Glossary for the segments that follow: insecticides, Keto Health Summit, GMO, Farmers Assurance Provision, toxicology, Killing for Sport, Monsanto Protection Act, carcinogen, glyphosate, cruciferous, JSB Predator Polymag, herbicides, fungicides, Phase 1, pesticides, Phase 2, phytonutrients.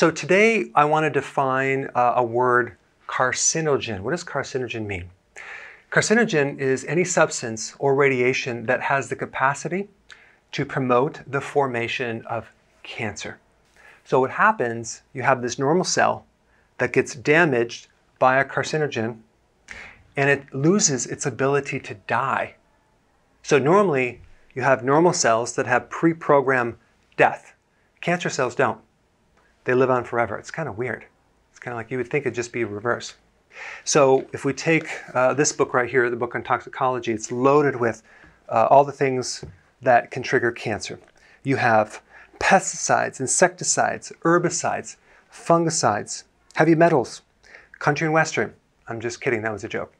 So today I want to define a word, carcinogen. What does carcinogen mean? Carcinogen is any substance or radiation that has the capacity to promote the formation of cancer. So what happens, you have this normal cell that gets damaged by a carcinogen and it loses its ability to die. So normally you have normal cells that have pre-programmed death. Cancer cells don't. They live on forever. It's kind of weird. It's kind of like you would think it'd just be reverse. So if we take this book right here, the book on toxicology, it's loaded with all the things that can trigger cancer. You have pesticides, insecticides, herbicides, fungicides, heavy metals, country and western. I'm just kidding, that was a joke.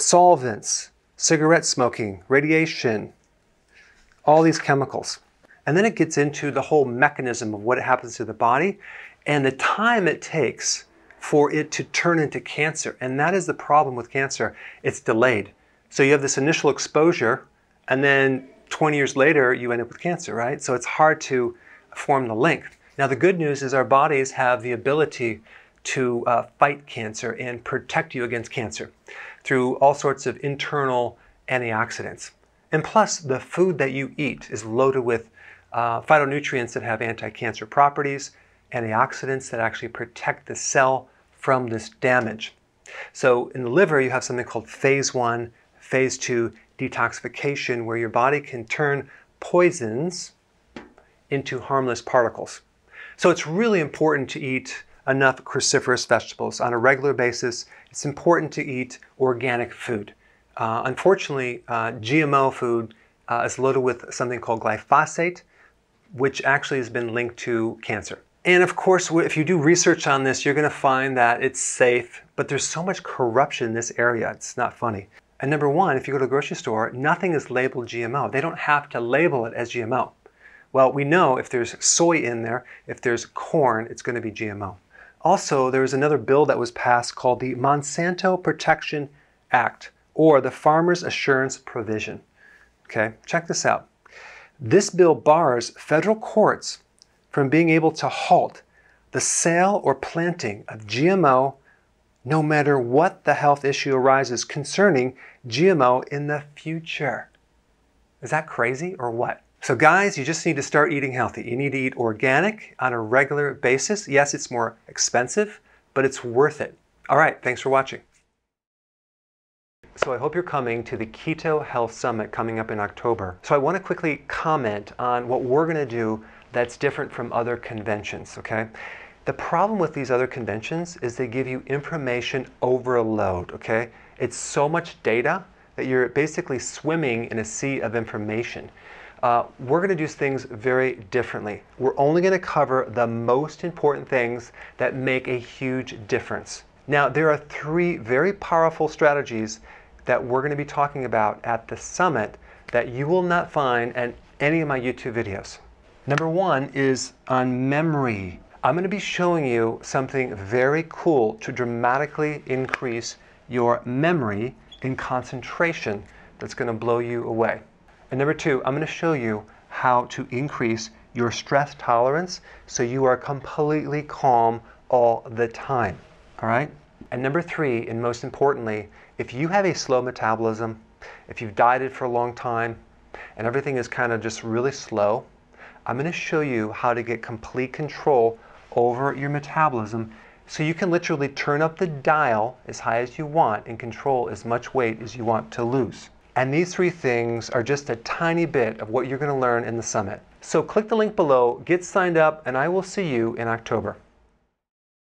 Solvents, cigarette smoking, radiation, all these chemicals. And then it gets into the whole mechanism of what happens to the body and the time it takes for it to turn into cancer. And that is the problem with cancer. It's delayed. So you have this initial exposure and then 20 years later, you end up with cancer, right? So it's hard to form the link. Now, the good news is our bodies have the ability to fight cancer and protect you against cancer through all sorts of internal antioxidants. And plus, the food that you eat is loaded with phytonutrients that have anti-cancer properties, antioxidants that actually protect the cell from this damage. So in the liver, you have something called phase 1, phase 2, detoxification, where your body can turn poisons into harmless particles. So it's really important to eat enough cruciferous vegetables on a regular basis. It's important to eat organic food. Unfortunately, GMO food is loaded with something called glyphosate, which actually has been linked to cancer. And of course, if you do research on this, you're going to find that it's safe, but there's so much corruption in this area. It's not funny. And number one, if you go to the grocery store, nothing is labeled GMO. They don't have to label it as GMO. Well, we know if there's soy in there, if there's corn, it's going to be GMO. Also, there was another bill that was passed called the Monsanto Protection Act, or the Farmers Assurance Provision. Okay, check this out. This bill bars federal courts from being able to halt the sale or planting of GMO no matter what the health issue arises concerning GMO in the future. Is that crazy or what? So guys, you just need to start eating healthy. You need to eat organic on a regular basis. Yes, it's more expensive, but it's worth it. All right, thanks for watching. So I hope you're coming to the Keto Health Summit coming up in October. So I want to quickly comment on what we're going to do that's different from other conventions, okay? The problem with these other conventions is they give you information overload, okay? It's so much data that you're basically swimming in a sea of information. We're going to do things very differently. We're only going to cover the most important things that make a huge difference. Now, there are three very powerful strategies that we're going to be talking about at the summit that you will not find in any of my YouTube videos. Number one is on memory. I'm going to be showing you something very cool to dramatically increase your memory and concentration that's going to blow you away. And number two, I'm going to show you how to increase your stress tolerance so you are completely calm all the time. All right? And number three, and most importantly, if you have a slow metabolism, if you've dieted for a long time and everything is kind of just really slow, I'm going to show you how to get complete control over your metabolism so you can literally turn up the dial as high as you want and control as much weight as you want to lose. And these three things are just a tiny bit of what you're going to learn in the summit. So click the link below, get signed up, and I will see you in October.